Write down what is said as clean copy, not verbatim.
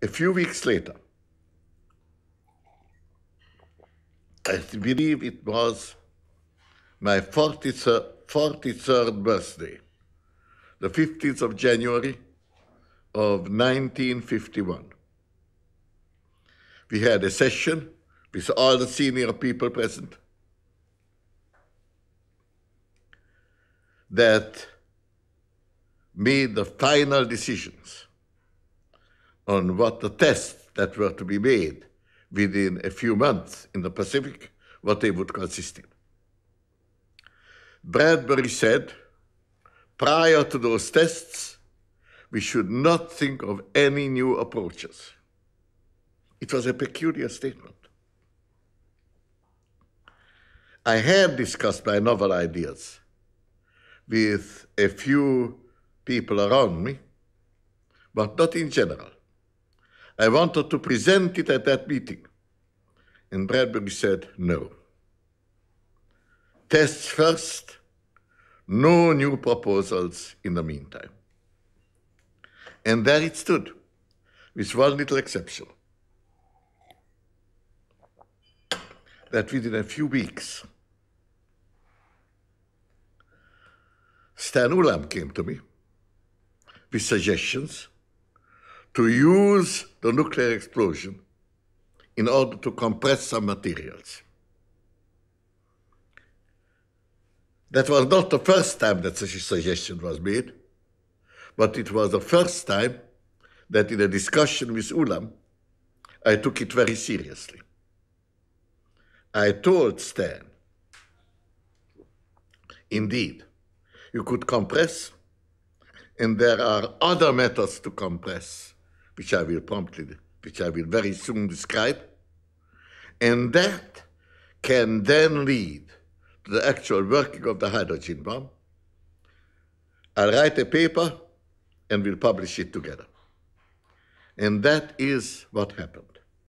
A few weeks later, I believe it was my 43rd birthday, the 15th of January of 1951. We had a session with all the senior people present that made the final decisions on what the tests that were to be made within a few months in the Pacific, what they would consist in. Bradbury said, prior to those tests, we should not think of any new approaches. It was a peculiar statement. I had discussed my novel ideas with a few people around me, but not in general. I wanted to present it at that meeting. And Bradbury said, no. Tests first, no new proposals in the meantime. And there it stood, with one little exception, that within a few weeks, Stan Ulam came to me with suggestions to use the nuclear explosion in order to compress some materials. That was not the first time that such a suggestion was made, but it was the first time that in a discussion with Ulam, I took it very seriously. I told Stan, indeed, you could compress, and there are other methods to compress, which I will very soon describe, and that can then lead to the actual working of the hydrogen bomb. I'll write a paper, and we'll publish it together. And that is what happened.